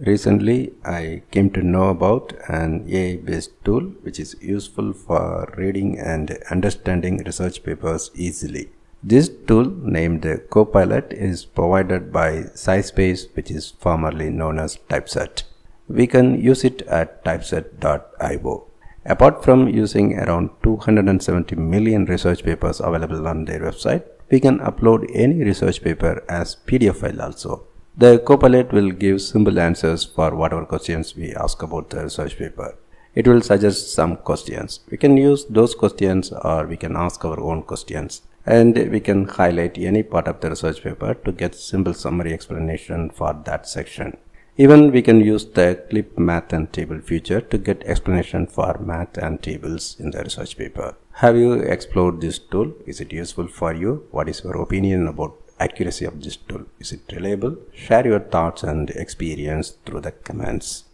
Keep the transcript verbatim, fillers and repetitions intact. Recently I came to know about an A I based tool which is useful for reading and understanding research papers easily. This tool named CoPilot is provided by SciSpace, which is formerly known as TypeSet. We can use it at typeset dot i o. Apart from using around two hundred seventy million research papers available on their website, we can upload any research paper as P D F file also. The CoPilot will give simple answers for whatever questions we ask about the research paper. It will suggest some questions. We can use those questions or we can ask our own questions. And we can highlight any part of the research paper to get simple summary explanation for that section. Even we can use the clip math and table feature to get explanation for math and tables in the research paper. Have you explored this tool? Is it useful for you? What is your opinion about accuracy of this tool? Is it reliable? Share your thoughts and experience through the comments.